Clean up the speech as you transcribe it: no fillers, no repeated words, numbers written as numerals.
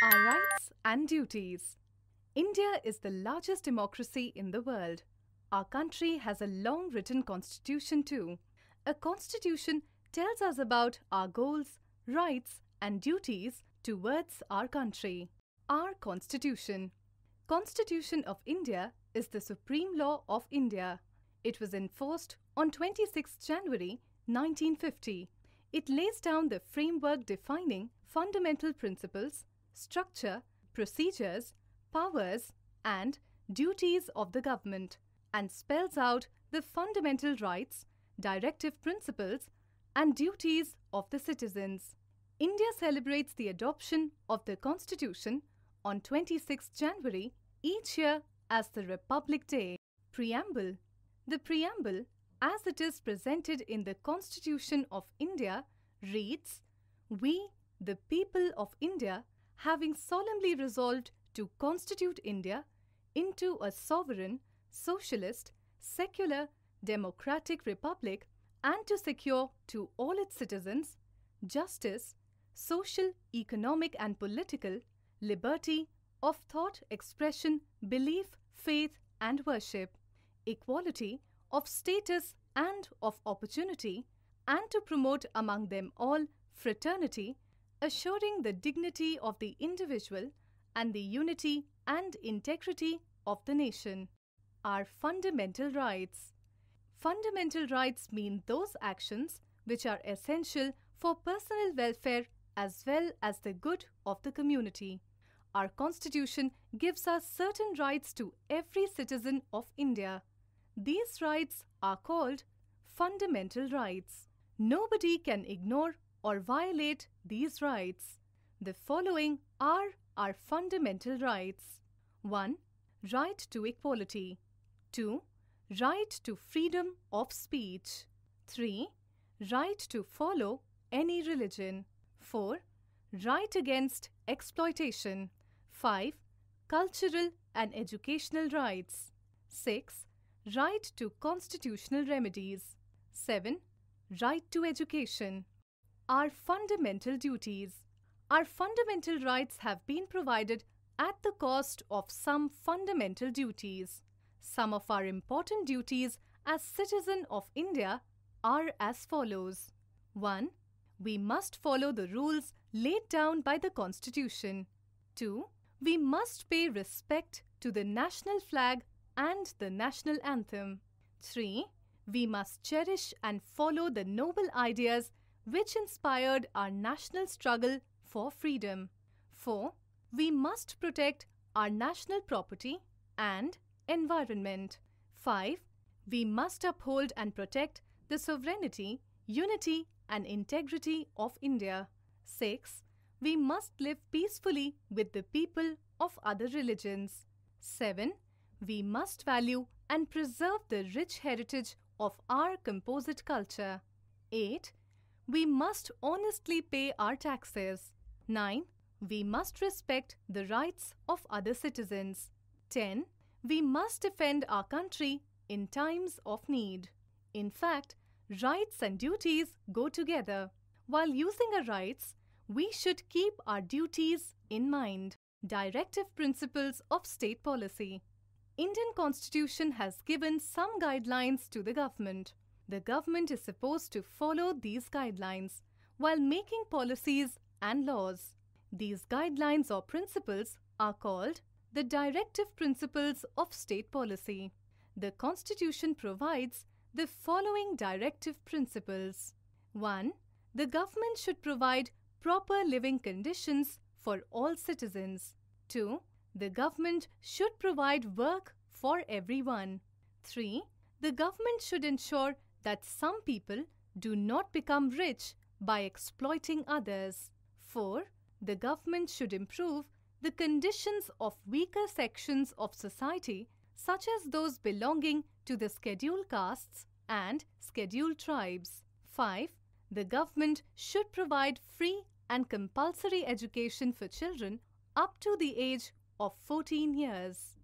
Our rights and duties. India is the largest democracy in the world. Our country has a long written constitution too. A constitution tells us about our goals, rights and duties towards our country. Our constitution. Constitution of India is the supreme law of India. It was enforced on 26 January 1950. It lays down the framework defining fundamental principles, structure, procedures, powers and duties of the government, and spells out the fundamental rights, directive principles and duties of the citizens. India celebrates the adoption of the Constitution on 26 January each year as the Republic Day. Preamble. The preamble, as it is presented in the Constitution of India, reads, "We, the people of India, having solemnly resolved to constitute India into a sovereign, socialist, secular, democratic republic, and to secure to all its citizens justice, social, economic and political, liberty of thought, expression, belief, faith and worship, equality of status and of opportunity, and to promote among them all fraternity, assuring the dignity of the individual and the unity and integrity of the nation." Our fundamental rights. Fundamental rights mean those actions which are essential for personal welfare as well as the good of the community. Our constitution gives us certain rights to every citizen of India. These rights are called fundamental rights. Nobody can ignore or violate these rights. The following are our fundamental rights. 1. Right to equality. 2. Right to freedom of speech. 3. Right to follow any religion. 4. Right against exploitation. 5. Cultural and educational rights. 6. Right to constitutional remedies. 7. Right to education. Our fundamental duties. Our fundamental rights have been provided at the cost of some fundamental duties. Some of our important duties as citizen of India are as follows. 1. We must follow the rules laid down by the Constitution. 2. We must pay respect to the national flag and the national anthem. 3. We must cherish and follow the noble ideas which inspired our national struggle for freedom. 4. We must protect our national property and environment. 5. We must uphold and protect the sovereignty, unity and integrity of India. 6. We must live peacefully with the people of other religions. 7. We must value and preserve the rich heritage of our composite culture. 8. We must honestly pay our taxes. 9. We must respect the rights of other citizens. 10. We must defend our country in times of need. In fact, rights and duties go together. While using our rights, we should keep our duties in mind. Directive principles of state policy. Indian Constitution has given some guidelines to the government. The government is supposed to follow these guidelines while making policies and laws. These guidelines or principles are called the Directive Principles of State Policy. The Constitution provides the following directive principles. 1. The government should provide proper living conditions for all citizens. 2. The government should provide work for everyone. 3. The government should ensure that some people do not become rich by exploiting others. 4. The government should improve the conditions of weaker sections of society, such as those belonging to the scheduled castes and scheduled tribes. 5. The government should provide free and compulsory education for children up to the age of 14 years.